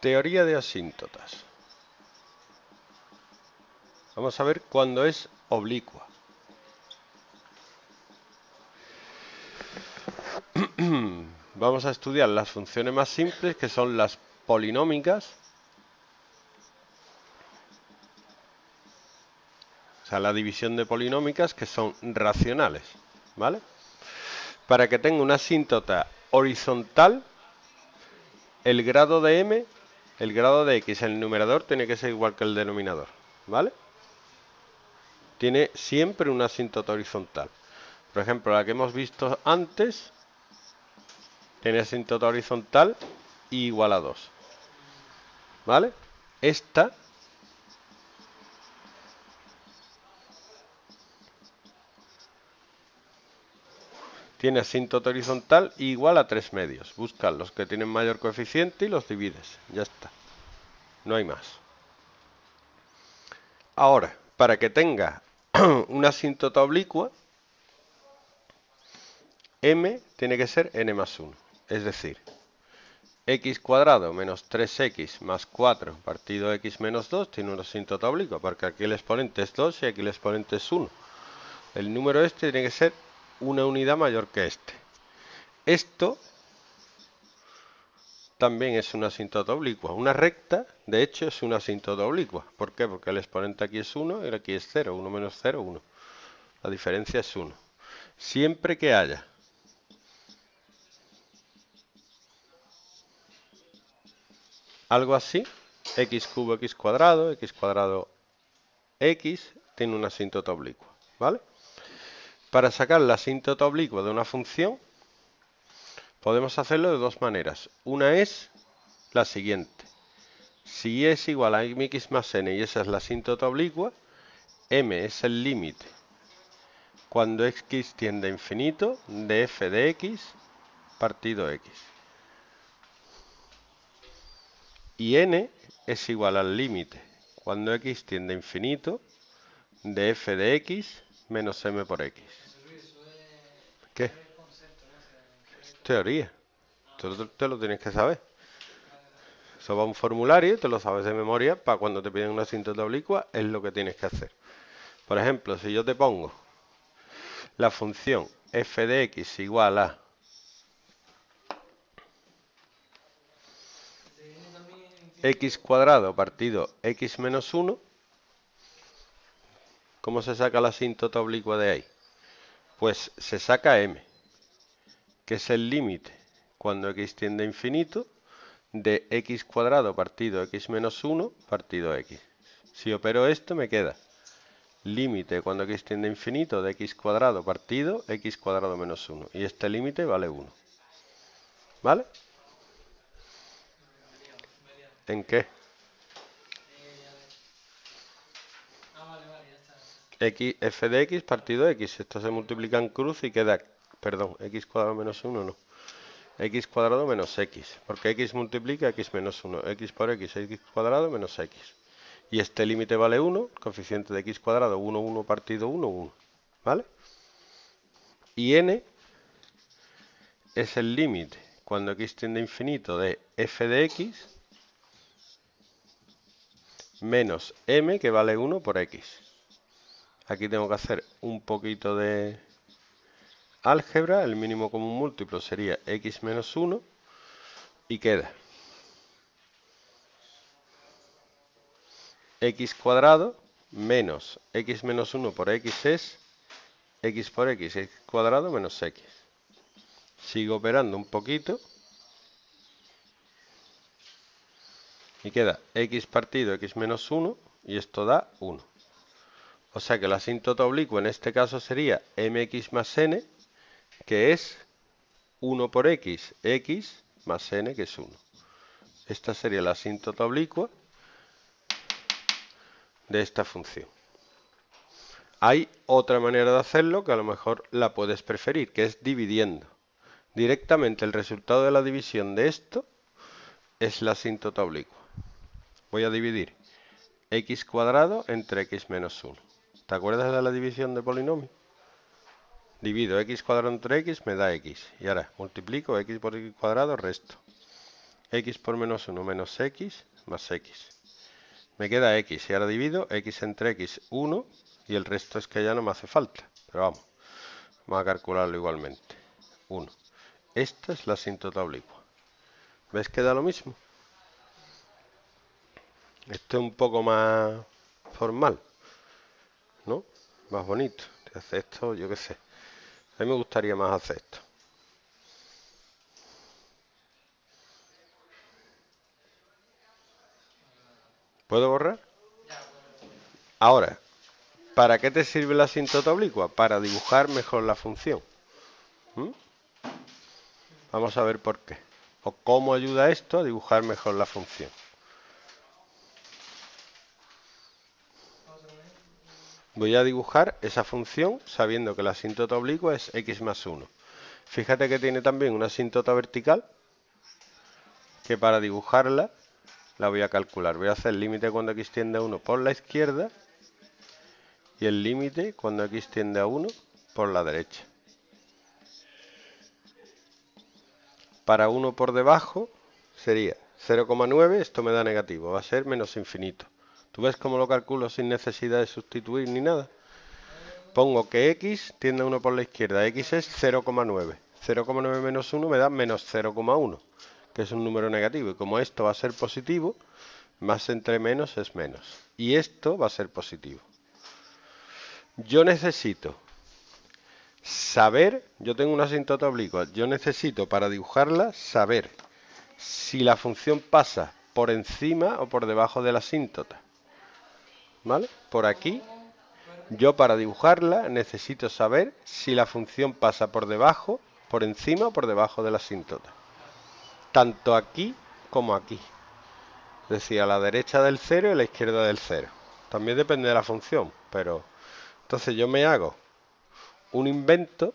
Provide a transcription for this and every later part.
Teoría de asíntotas. Vamos a ver cuándo es oblicua. Vamos a estudiar las funciones más simples, que son las polinómicas. O sea, la división de polinómicas que son racionales, ¿vale? Para que tenga una asíntota horizontal, el grado de m, el grado de x, el numerador tiene que ser igual que el denominador, ¿vale? Tiene siempre una asíntota horizontal. Por ejemplo, la que hemos visto antes tiene asíntota horizontal y igual a 2, ¿vale? Esta tiene asíntota horizontal y igual a 3/2. Buscas los que tienen mayor coeficiente y los divides. Ya está. No hay más. Ahora, para que tenga una asíntota oblicua, m tiene que ser n+1. Es decir, x² - 3x + 4 partido x menos 2 tiene una asíntota oblicua, porque aquí el exponente es 2 y aquí el exponente es 1. El número este tiene que ser una unidad mayor que este. Esto también es una asíntota oblicua. Una recta, de hecho, es una asíntota oblicua. ¿Por qué? Porque el exponente aquí es 1 y aquí es 0. 1 menos 0, 1. La diferencia es 1. Siempre que haya algo así, x³, x², x², x, tiene una asíntota oblicua, ¿vale? Para sacar la asíntota oblicua de una función podemos hacerlo de dos maneras. Una es la siguiente: si y es igual a mx más n y esa es la asíntota oblicua, m es el límite cuando x tiende a infinito de f de x partido x, y n es igual al límite cuando x tiende a infinito de f de x menos m por x. ¿Qué? Es teoría. Tú te lo tienes que saber. Eso va a un formulario, te lo sabes de memoria, para cuando te piden una asíntota oblicua es lo que tienes que hacer. Por ejemplo, si yo te pongo la función f de x igual a... x² partido x menos 1, ¿cómo se saca la asíntota oblicua de ahí? Pues se saca m, que es el límite cuando x tiende a infinito de x² partido x menos 1 partido x. Si opero esto me queda límite cuando x tiende a infinito de x² partido x² menos 1. Y este límite vale 1. ¿Vale? ¿En qué? F de x partido x, esto se multiplica en cruz y queda, perdón, x² menos 1 no, x² menos x, porque x multiplica x menos 1, x por x, x² menos x, y este límite vale 1, coeficiente de x², 1, 1 partido 1, 1, ¿vale? Y n es el límite cuando x tiende a infinito de f de x menos m, que vale 1 por x. Aquí tengo que hacer un poquito de álgebra. El mínimo común múltiplo sería x menos 1 y queda x² menos x menos 1 por x es x por x, x² menos x. Sigo operando un poquito y queda x partido x menos 1, y esto da 1. O sea que la asíntota oblicua en este caso sería mx más n, que es 1 por x, x más n, que es 1. Esta sería la asíntota oblicua de esta función. Hay otra manera de hacerlo que a lo mejor la puedes preferir, que es dividiendo. Directamente el resultado de la división de esto es la asíntota oblicua. Voy a dividir x² entre x menos 1. ¿Te acuerdas de la división de polinomios? Divido x² entre x, me da x. Y ahora multiplico x por x², resto. x por menos 1 menos x más x. Me queda x y ahora divido x entre x 1 y el resto es que ya no me hace falta. Pero vamos a calcularlo igualmente. 1. Esta es la asíntota oblicua. ¿Ves que da lo mismo? Esto es un poco más formal, ¿no? Más bonito. Hacer esto, yo qué sé. A mí me gustaría más hacer esto. ¿Puedo borrar? Ahora, ¿para qué te sirve la asíntota oblicua? Para dibujar mejor la función. Vamos a ver por qué. O cómo ayuda esto a dibujar mejor la función. Voy a dibujar esa función sabiendo que la asíntota oblicua es x más 1. Fíjate que tiene también una asíntota vertical, que para dibujarla la voy a calcular. Voy a hacer el límite cuando x tiende a 1 por la izquierda y el límite cuando x tiende a 1 por la derecha. Para 1 por debajo sería 0,9, esto me da negativo, va a ser menos infinito. ¿Tú ves cómo lo calculo sin necesidad de sustituir ni nada? Pongo que x tiende a 1 por la izquierda, x es 0,9. 0,9 menos 1 me da menos 0,1, que es un número negativo. Y como esto va a ser positivo, más entre menos es menos. Y esto va a ser positivo. Yo necesito saber, yo tengo una asíntota oblicua, yo necesito para dibujarla saber si la función pasa por encima o por debajo de la asíntota. ¿Vale? Por aquí, yo para dibujarla necesito saber si la función pasa por debajo, por encima o por debajo de la asíntota. Tanto aquí como aquí. Es decir, a la derecha del 0 y a la izquierda del 0. También depende de la función, pero... Entonces yo me hago un invento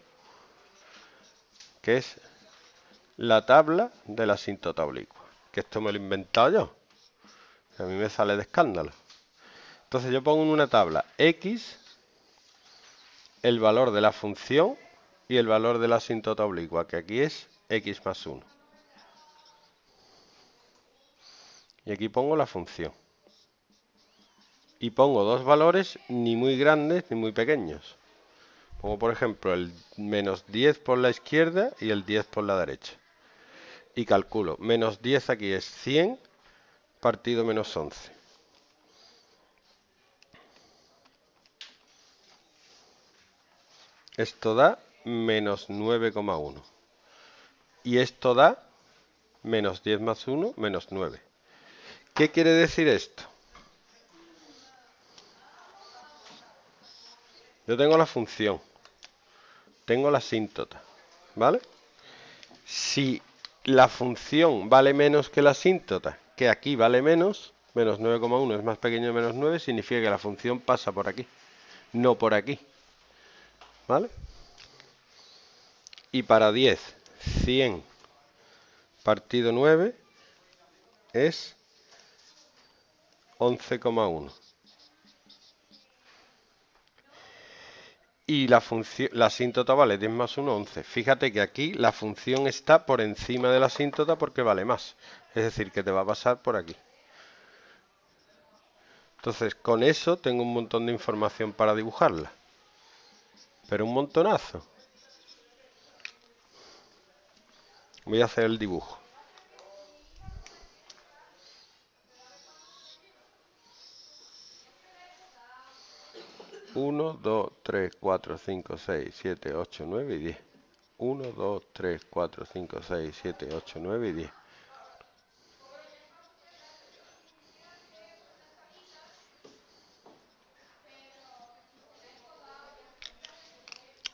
que es la tabla de la asíntota oblicua. Que esto me lo he inventado yo. A mí me sale de escándalo. Entonces yo pongo en una tabla x, el valor de la función y el valor de la asíntota oblicua, que aquí es x más 1. Y aquí pongo la función. Y pongo dos valores ni muy grandes ni muy pequeños. Pongo por ejemplo el menos 10 por la izquierda y el 10 por la derecha. Y calculo, menos 10 aquí es 100 partido menos 11. Esto da menos 9,1. Y esto da menos 10 más 1, menos 9. ¿Qué quiere decir esto? Yo tengo la función. Tengo la asíntota. ¿Vale? Si la función vale menos que la asíntota, que aquí vale menos, menos 9,1 es más pequeño que menos 9, significa que la función pasa por aquí, no por aquí. ¿Vale? Y para 10, 100 partido 9 es 11,1. Y la asíntota vale 10 más 1, 11. Fíjate que aquí la función está por encima de la asíntota porque vale más. Es decir, que te va a pasar por aquí. Entonces, con eso tengo un montón de información para dibujarla. Pero un montonazo. Voy a hacer el dibujo. Uno, dos, tres, cuatro, cinco, seis, siete, ocho, nueve y 10. 1, 2, 3, 4, 5, 6, 7, 8, 9 y 10.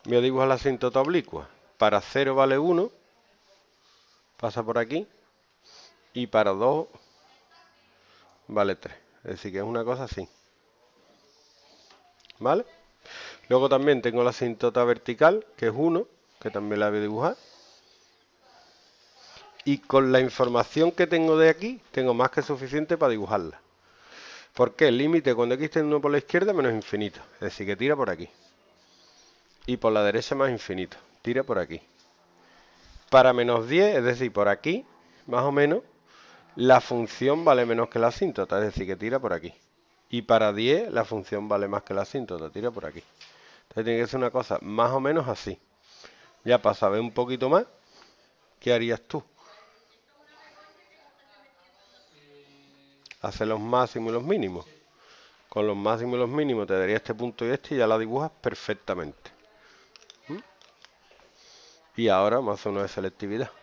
Voy a dibujar la asíntota oblicua. Para 0 vale 1, pasa por aquí, y para 2 vale 3. Es decir, que es una cosa así. ¿Vale? Luego también tengo la asíntota vertical, que es 1, que también la voy a dibujar. Y con la información que tengo de aquí, tengo más que suficiente para dibujarla. Porque el límite cuando x tiende a 1 por la izquierda menos infinito. Es decir, que tira por aquí. Y por la derecha más infinito. Tira por aquí. Para menos 10, es decir, por aquí, más o menos, la función vale menos que la asíntota, es decir, que tira por aquí. Y para 10 la función vale más que la asíntota, tira por aquí. Entonces tiene que ser una cosa más o menos así. Ya para saber un poquito más, ¿qué harías tú? Hacer los máximos y los mínimos. Con los máximos y los mínimos te daría este punto y este y ya la dibujas perfectamente. Y ahora vamos a hacer una de selectividad.